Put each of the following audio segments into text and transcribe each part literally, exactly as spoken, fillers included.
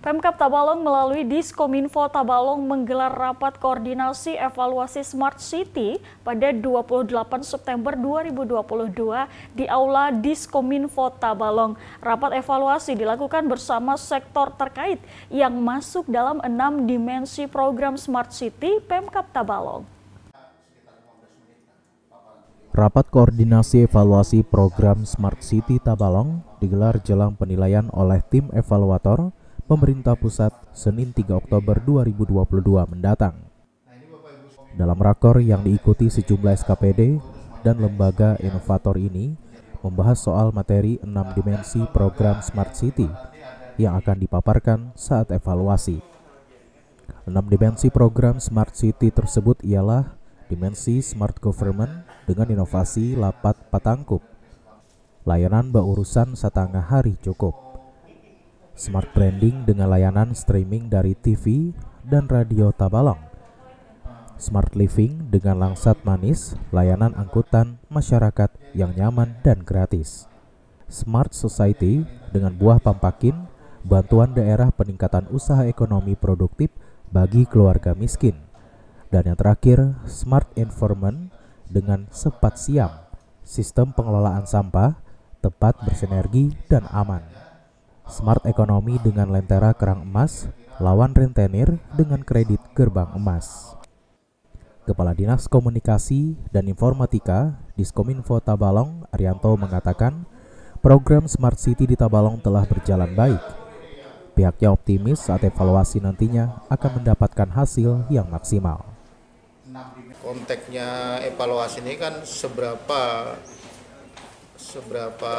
Pemkab Tabalong melalui Diskominfo Tabalong menggelar rapat koordinasi evaluasi Smart City pada dua puluh delapan September dua ribu dua puluh dua di Aula Diskominfo Tabalong. Rapat evaluasi dilakukan bersama sektor terkait yang masuk dalam enam dimensi program Smart City Pemkab Tabalong. Rapat koordinasi evaluasi program Smart City Tabalong digelar jelang penilaian oleh tim evaluator Pemerintah Pusat Senin tiga Oktober dua ribu dua puluh dua mendatang. Dalam rakor yang diikuti sejumlah S K P D dan lembaga inovator ini membahas soal materi enam dimensi program Smart City yang akan dipaparkan saat evaluasi. Enam dimensi program Smart City tersebut ialah dimensi Smart Government dengan inovasi lapat patangkup, layanan baurusan satangah hari cukup, Smart Branding dengan layanan streaming dari T V dan radio Tabalong, Smart Living dengan langsat manis, layanan angkutan masyarakat yang nyaman dan gratis, Smart Society dengan buah pampakin, bantuan daerah peningkatan usaha ekonomi produktif bagi keluarga miskin, dan yang terakhir Smart Environment dengan Sepat Siam, sistem pengelolaan sampah tepat, bersinergi dan aman, Smart Ekonomi dengan Lentera Kerang Emas, lawan rentenir dengan kredit gerbang emas. Kepala Dinas Komunikasi dan Informatika Diskominfo Tabalong, Arianto, mengatakan program Smart City di Tabalong telah berjalan baik. Pihaknya optimis saat evaluasi nantinya akan mendapatkan hasil yang maksimal. Konteksnya evaluasi ini kan seberapa seberapa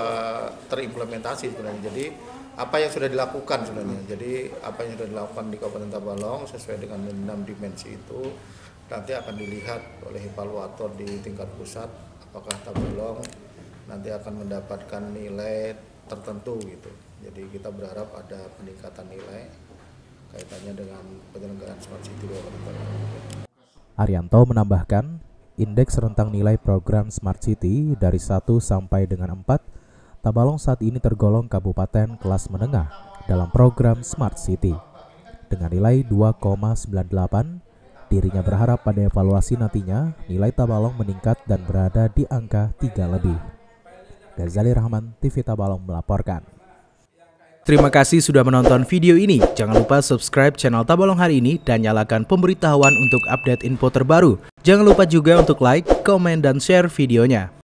terimplementasi sebenarnya. Jadi apa yang sudah dilakukan sebenarnya, jadi apa yang sudah dilakukan di Kabupaten Tabalong sesuai dengan enam dimensi itu nanti akan dilihat oleh evaluator di tingkat pusat, apakah Tabalong nanti akan mendapatkan nilai tertentu gitu. Jadi kita berharap ada peningkatan nilai kaitannya dengan penyelenggaraan Smart City Kabupaten Tabalong. Arianto menambahkan, indeks rentang nilai program Smart City dari satu sampai dengan empat, Tabalong saat ini tergolong kabupaten kelas menengah dalam program Smart City. Dengan nilai dua koma sembilan delapan, dirinya berharap pada evaluasi nantinya nilai Tabalong meningkat dan berada di angka tiga lebih. Gazali Rahman, T V Tabalong melaporkan. Terima kasih sudah menonton video ini. Jangan lupa subscribe channel Tabalong Hari Ini dan nyalakan pemberitahuan untuk update info terbaru. Jangan lupa juga untuk like, komen, dan share videonya.